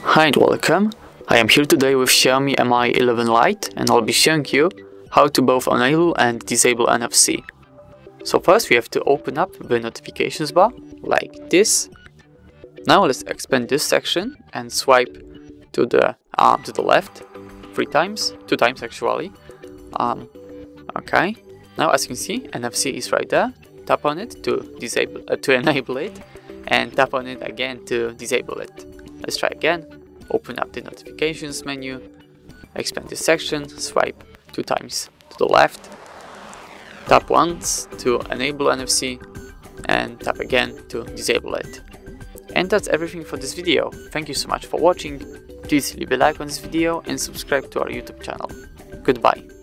Hi and welcome, I am here today with Xiaomi Mi 11 Lite and I'll be showing you how to both enable and disable NFC. So first we have to open up the notifications bar, like this. Now let's expand this section and swipe to the left, 3 times, 2 times actually. Okay. Now as you can see, NFC is right there. Tap on it to enable it, and tap on it again to disable it. Let's try again. Open up the notifications menu, expand this section, swipe 2 times to the left, tap once to enable NFC, and tap again to disable it. And that's everything for this video. Thank you so much for watching. Please leave a like on this video and subscribe to our YouTube channel. Goodbye.